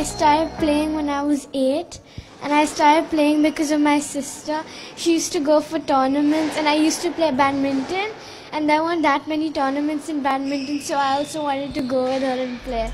I started playing when I was 8, and I started playing because of my sister. She used to go for tournaments, and I used to play badminton, and there weren't that many tournaments in badminton, so I also wanted to go with her and play.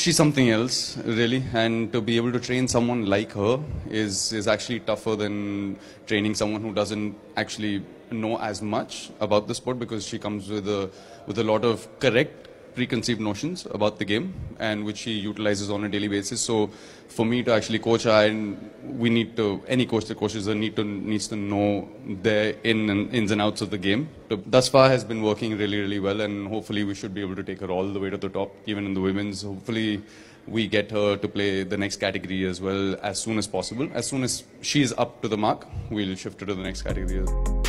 She's something else, really, and to be able to train someone like her is actually tougher than training someone who doesn't actually know as much about the sport, because she comes with a lot of correct preconceived notions about the game, and which she utilizes on a daily basis. So for me to actually coach her, any coach that coaches her needs to know their ins and outs of the game. Thus far has been working really, really well, and hopefully we should be able to take her all the way to the top, even in the women's. Hopefully we get her to play the next category as well as soon as possible. As soon as she's up to the mark, we'll shift her to the next category.